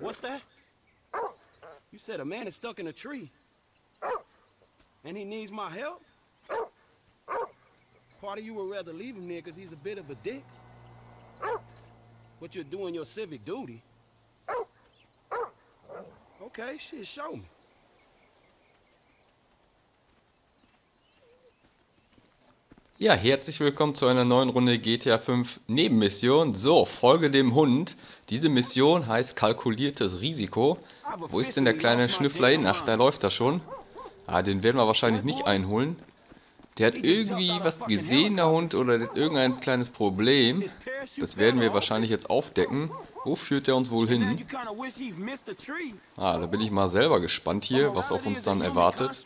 What's that? You said a man is stuck in a tree. And he needs my help? Part of you would rather leave him there because he's a bit of a dick. But you're doing your civic duty. Okay, shit, show me. Ja, herzlich willkommen zu einer neuen Runde GTA 5 Nebenmission. So, folge dem Hund. Diese Mission heißt kalkuliertes Risiko. Wo ist denn der kleine Schnüffler hin? Ach, da läuft er schon. Ah, den werden wir wahrscheinlich nicht einholen. Der hat irgendwie was gesehen, der Hund, oder der hat irgendein kleines Problem. Das werden wir wahrscheinlich jetzt aufdecken. Wo führt der uns wohl hin? Ah, da bin ich mal selber gespannt hier, was auf uns dann erwartet.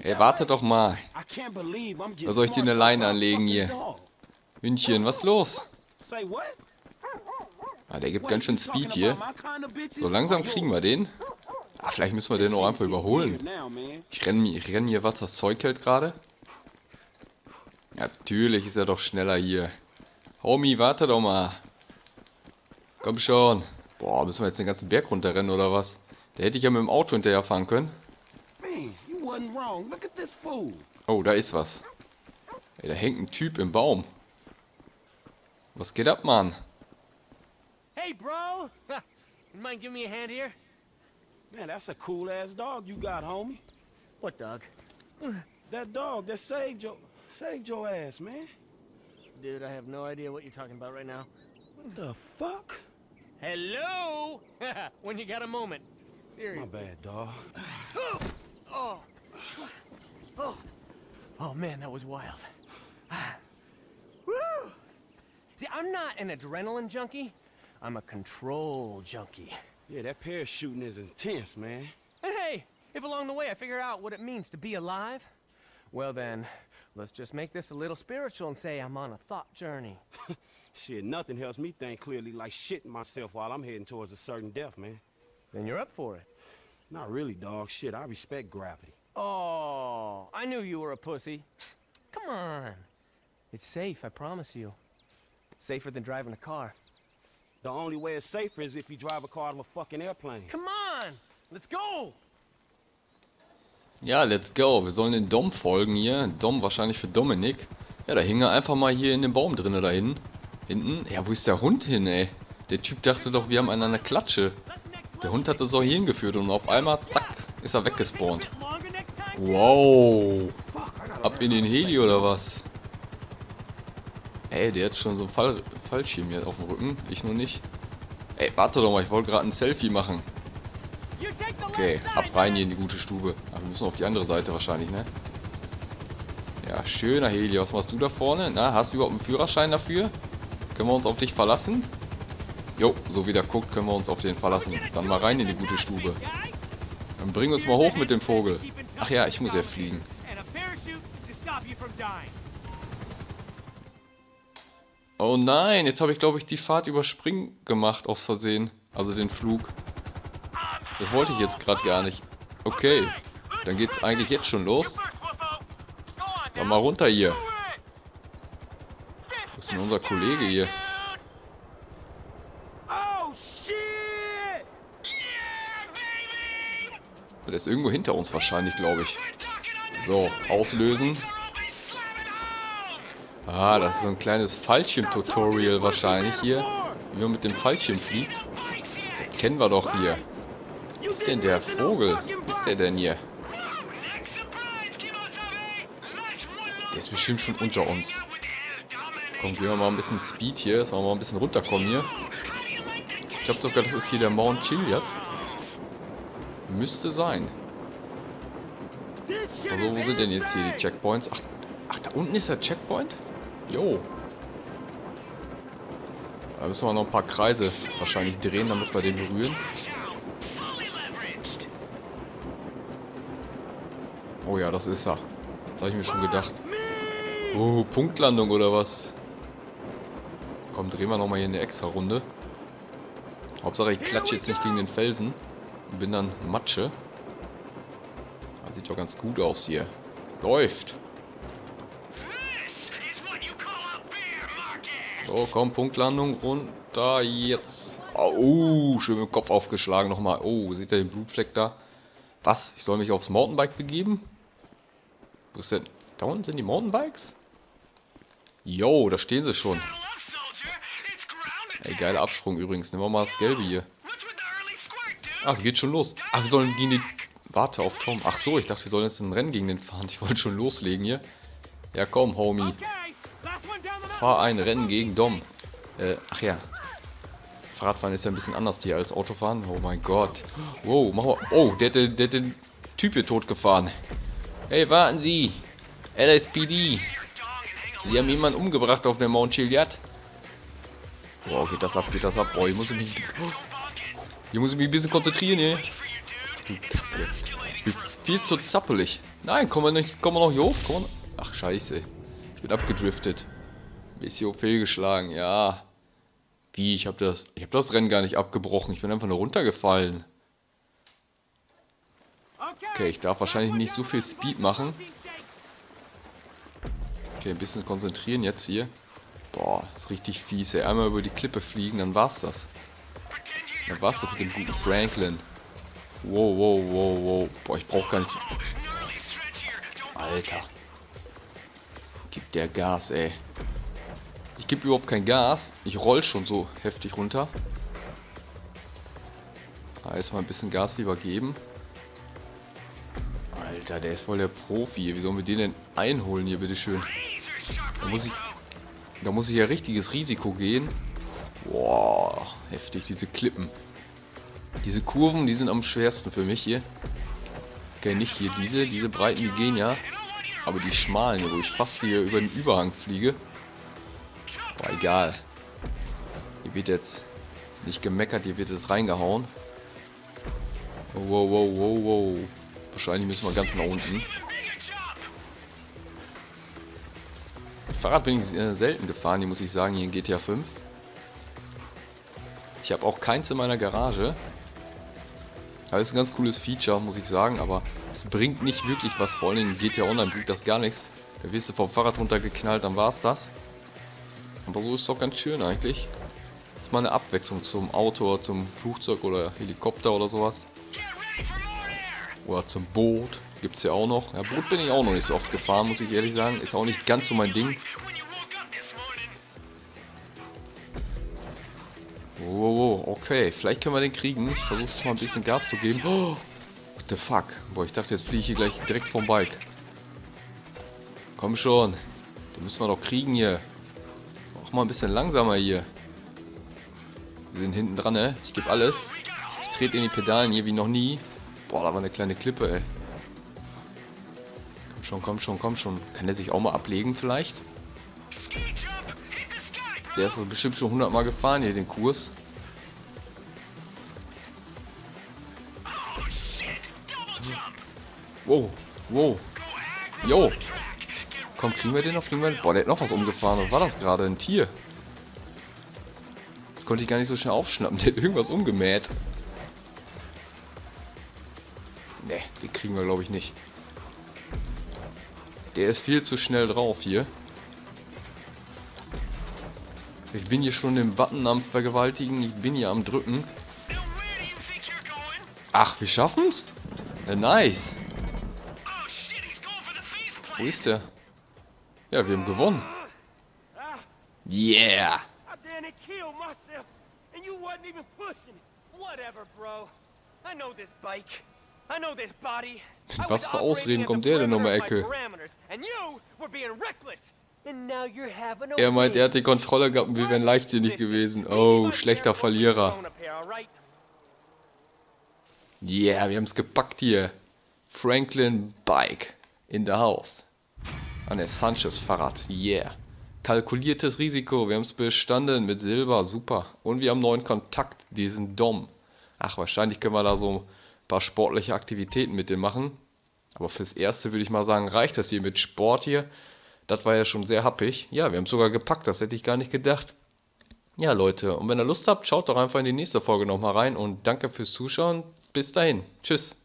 Ey, warte doch mal. Da soll ich dir eine Leine anlegen hier. Hündchen, was ist los? Ah, der gibt ganz schön Speed hier. So langsam kriegen wir den. Ah, vielleicht müssen wir den auch einfach überholen. Ich renn hier, was das Zeug hält gerade. Natürlich ist er doch schneller hier. Homie, warte doch mal. Komm schon. Boah, müssen wir jetzt den ganzen Berg runterrennen oder was? Da hätte ich ja mit dem Auto hinterherfahren können. Oh, da ist was. Ey, da hängt ein Typ im Baum. Was geht ab, Mann? Hey, Bro! Mind give me a hand here? Man, that's a cool ass dog you got, homie. What dog? That dog that saved your ass, man. Dude, I have no idea what you're talking about right now. What the fuck? Hello? When you got a moment. Seriously. My bad, dog. Oh man, that was wild. Woo! See, I'm not an adrenaline junkie. I'm a control junkie. Yeah, that parachuting is intense, man. And hey, if along the way I figure out what it means to be alive, well then, let's just make this a little spiritual and say I'm on a thought journey. Shit, nothing helps me think clearly like shitting myself while I'm heading towards a certain death, man. Then you're up for it. Not really, dog. Shit, I respect gravity. Oh, I knew you were a pussy. Come on. It's safe, I promise you. Safer than driving a car. The only way it's safer is if you drive a car out of a fucking airplane. Come on, let's go. Ja, let's go. Wir sollen den Dom folgen hier. Dom wahrscheinlich für Dominik. Ja, da hing er einfach mal hier in dem Baum drinne da hinten. Hinten? Ja, wo ist der Hund hin, ey? Der Typ dachte doch, wir haben einen an der Klatsche. Der Hund hat uns auch hier hingeführt und auf einmal, zack, ist er weggespawnt. Wow. Ab in den Heli oder was? Ey, der hat schon so einen Fallschirm hier auf dem Rücken. Ich nur nicht. Ey, warte doch mal, ich wollte gerade ein Selfie machen. Okay, ab rein hier in die gute Stube. Aber wir müssen auf die andere Seite wahrscheinlich, ne? Ja, schöner Heli. Was machst du da vorne? Na, hast du überhaupt einen Führerschein dafür? Können wir uns auf dich verlassen? Jo, so wie der guckt, können wir uns auf den verlassen. Dann mal rein in die gute Stube. Dann bring uns mal hoch mit dem Vogel. Ach ja, ich muss ja fliegen. Oh nein, jetzt habe ich, glaube ich, die Fahrt überspringen gemacht, aus Versehen. Also den Flug. Das wollte ich jetzt gerade gar nicht. Okay, dann geht's eigentlich jetzt schon los. Dann mal runter hier. Wo ist denn unser Kollege hier? Der ist irgendwo hinter uns wahrscheinlich, glaube ich. So, auslösen. Ah, das ist so ein kleines Fallschirm-Tutorial wahrscheinlich hier. Wie man mit dem Fallschirm fliegt. Das kennen wir doch hier. Wo ist denn der Vogel? Wo ist der denn hier? Der ist bestimmt schon unter uns. Komm, gehen wir mal ein bisschen Speed hier. Dass wir mal ein bisschen runterkommen hier. Ich glaube sogar, das ist hier der Mount Chiliad. Müsste sein. Also, wo sind denn jetzt hier die Checkpoints? Ach, da unten ist der Checkpoint? Jo. Da müssen wir noch ein paar Kreise wahrscheinlich drehen, damit wir den berühren. Oh ja, das ist er. Das habe ich mir schon gedacht. Oh, Punktlandung oder was? Komm, drehen wir nochmal hier eine extra Runde. Hauptsache, ich klatsche jetzt nicht gegen den Felsen. Und bin dann Matsche. Das sieht doch ganz gut aus hier. Läuft. So, komm, Punktlandung, runter, jetzt. Oh, schön mit dem Kopf aufgeschlagen nochmal. Oh, seht ihr den Blutfleck da? Was? Ich soll mich aufs Mountainbike begeben? Wo ist denn? Da unten sind die Mountainbikes? Yo, da stehen sie schon. Ey, geiler Absprung übrigens. Nehmen wir mal das Gelbe hier. Ah, es geht schon los. Ach, wir sollen gegen den... Warte auf Tom. Ach so, ich dachte, wir sollen jetzt ein Rennen gegen den fahren. Ich wollte schon loslegen hier. Ja, komm, Homie. Fahr ein Rennen gegen Dom. Ach ja. Fahrradfahren ist ja ein bisschen anders hier als Autofahren. Oh mein Gott. Wow, machen wir... Oh, der hat den Typ hier tot gefahren. Hey, warten Sie. LSPD. Sie haben jemanden umgebracht auf der Mount Chiliad. Wow, geht das ab, geht das ab. Oh, hier muss ich mich... Hier muss ich mich ein bisschen konzentrieren, ey. Du Kacke. Ich bin viel zu zappelig. Nein, kommen wir nicht. Kommen wir noch hier hoch? Kommen wir... Ach, scheiße. Ich bin abgedriftet. Bisschen fehlgeschlagen, ja. Wie, ich hab das Rennen gar nicht abgebrochen. Ich bin einfach nur runtergefallen. Okay, ich darf wahrscheinlich nicht so viel Speed machen. Okay, ein bisschen konzentrieren jetzt hier. Boah, ist richtig fies, ey. Einmal über die Klippe fliegen, dann war's das. Dann war's das mit dem guten Franklin. Wow, wow, wow, wow. Boah, ich brauch gar nicht... Alter. Gib der Gas, ey. Ich gebe überhaupt kein Gas. Ich roll schon so heftig runter. Ah, jetzt mal ein bisschen Gas lieber geben. Alter, der ist voll der Profi. Wie sollen wir den denn einholen hier, bitteschön? Da muss ich ja richtiges Risiko gehen. Boah, heftig, diese Klippen. Diese Kurven, die sind am schwersten für mich hier. Okay, nicht hier diese Breiten, die gehen ja. Aber die schmalen hier, wo ich fast hier über den Überhang fliege. Boah, egal. Hier wird jetzt nicht gemeckert, hier wird jetzt reingehauen. Wow, wow, wow, wow. Wahrscheinlich müssen wir ganz nach unten. Fahrrad bin ich selten gefahren, hier muss ich sagen, hier in GTA 5. Ich habe auch keins in meiner Garage. Das ist ein ganz cooles Feature, muss ich sagen, aber es bringt nicht wirklich was. Vor allem in GTA Online bringt das gar nichts. Da wirst du vom Fahrrad runtergeknallt, dann war's das. Aber so ist es doch ganz schön eigentlich. Das ist mal eine Abwechslung zum Auto, zum Flugzeug oder Helikopter oder sowas. Oder zum Boot. Gibt es ja auch noch. Ja, Boot bin ich auch noch nicht so oft gefahren, muss ich ehrlich sagen. Ist auch nicht ganz so mein Ding. Wow, okay. Vielleicht können wir den kriegen. Ich versuche jetzt mal ein bisschen Gas zu geben. Oh, what the fuck? Boah, ich dachte, jetzt fliege ich hier gleich direkt vom Bike. Komm schon. Den müssen wir doch kriegen hier. Mach mal ein bisschen langsamer hier. Wir sind hinten dran, ne? Ich gebe alles. Ich trete in die Pedalen hier wie noch nie. Boah, da war eine kleine Klippe, ey. Komm schon, komm schon, komm schon. Kann der sich auch mal ablegen vielleicht? Der ist bestimmt schon 100 Mal gefahren hier, den Kurs. Wow, wow. Jo. Komm, kriegen wir den noch? Kriegen wir den? Boah, der hat noch was umgefahren. Was war das gerade? Ein Tier. Das konnte ich gar nicht so schnell aufschnappen. Der hat irgendwas umgemäht. Ne, den kriegen wir, glaube ich, nicht. Der ist viel zu schnell drauf hier. Ich bin hier schon den Button am Vergewaltigen. Ich bin hier am Drücken. Ach, wir schaffen's? Ja, nice. Wo ist der? Ja, wir haben gewonnen. Yeah. Mit was für Ausreden kommt der denn um die Ecke? Er meint, er hat die Kontrolle gehabt und wir wären leichtsinnig gewesen. Oh, schlechter Verlierer. Yeah, wir haben es gepackt hier. Franklin Bike in the house. An der Sanchez Fahrrad. Yeah. Kalkuliertes Risiko. Wir haben es bestanden mit Silber. Super. Und wir haben einen neuen Kontakt. Diesen Dom. Ach, wahrscheinlich können wir da so ein paar sportliche Aktivitäten mit dem machen. Aber fürs Erste würde ich mal sagen, reicht das hier mit Sport hier. Das war ja schon sehr happig. Ja, wir haben es sogar gepackt. Das hätte ich gar nicht gedacht. Ja, Leute. Und wenn ihr Lust habt, schaut doch einfach in die nächste Folge nochmal rein. Und danke fürs Zuschauen. Bis dahin. Tschüss.